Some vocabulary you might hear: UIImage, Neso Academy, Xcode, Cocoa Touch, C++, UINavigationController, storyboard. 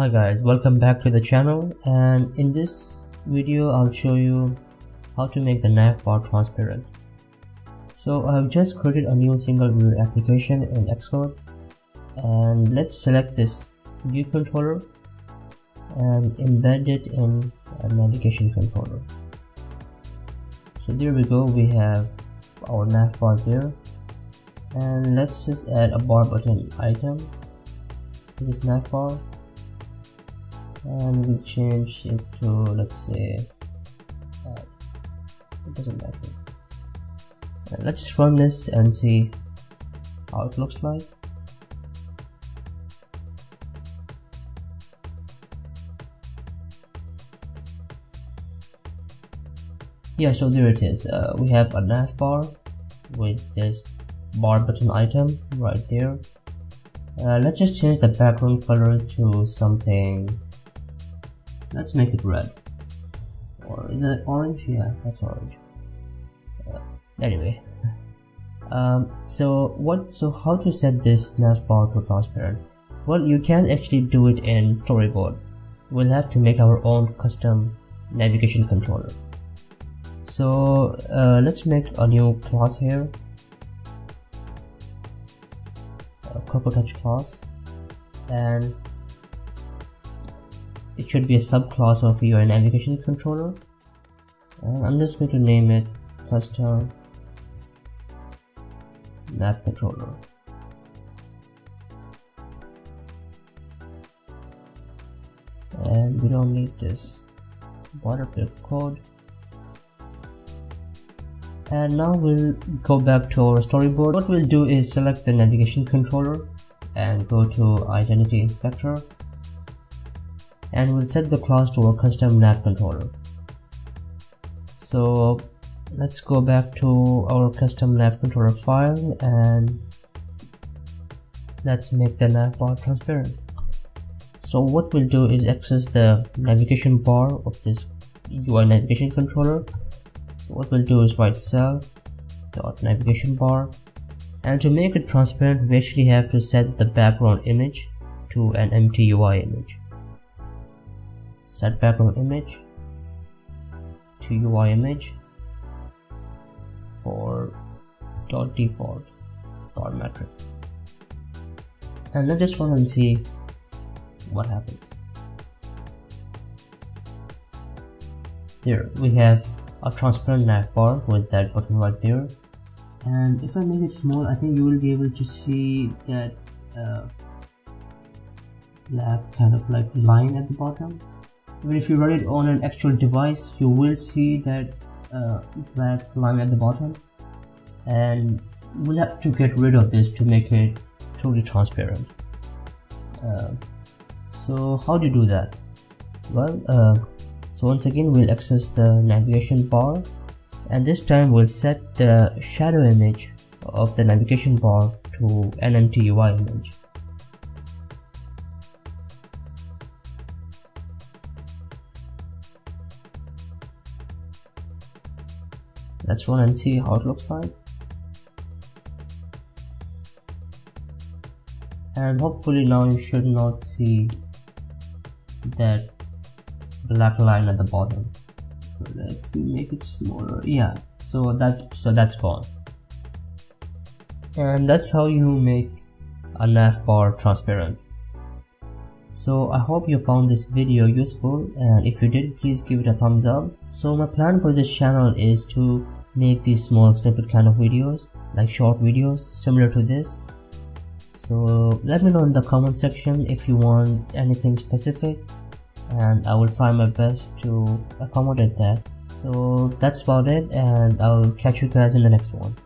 Hi guys, welcome back to the channel, and in this video I'll show you how to make the nav bar transparent. So I've just created a new single view application in Xcode, and let's select this view controller and embed it in a navigation controller. So there we go, we have our nav bar there, and let's just add a bar button item to this nav bar. And we'll change it to, let's say, it doesn't matter. And let's run this and see how it looks like. Yeah, so there it is. We have a nav bar with this bar button item right there. Let's just change the background color to something. Let's make it red, or is it orange? Yeah, that's orange. Anyway, so how to set this nav bar to transparent? Well, you can actually do it in storyboard. We'll have to make our own custom navigation controller. So let's make a new class here, a Cocoa Touch class, and it should be a subclass of your navigation controller, and I'm just going to name it custom nav controller. And we don't need this boilerplate code. And now we'll go back to our storyboard. What we'll do is select the navigation controller and go to Identity Inspector. And we'll set the class to a custom nav controller. So let's go back to our custom nav controller file and let's make the nav bar transparent. So what we'll do is access the navigation bar of this UI navigation controller. So what we'll do is write self.navigationBar, and to make it transparent we actually have to set the background image to an empty UI image. Set background image to UI image for .default bar metric, and let's just run and see what happens. There we have a transparent nav bar with that button right there, and if I make it small, I think you will be able to see that black kind of like line at the bottom. But if you run it on an actual device, you will see that black line at the bottom, and we'll have to get rid of this to make it truly transparent. So how do you do that? Well, so once again we'll access the navigation bar, and this time we'll set the shadow image of the navigation bar to an empty UI image. Let's run and see how it looks like, and hopefully now you should not see that black line at the bottom. But if we make it smaller, yeah, so that's gone. And that's how you make a nav bar transparent. So I hope you found this video useful, and if you did, please give it a thumbs up. So my plan for this channel is to make these small snippet kind of videos, like short videos similar to this. So let me know in the comment section if you want anything specific, and I will try my best to accommodate that. So that's about it, and I'll catch you guys in the next one.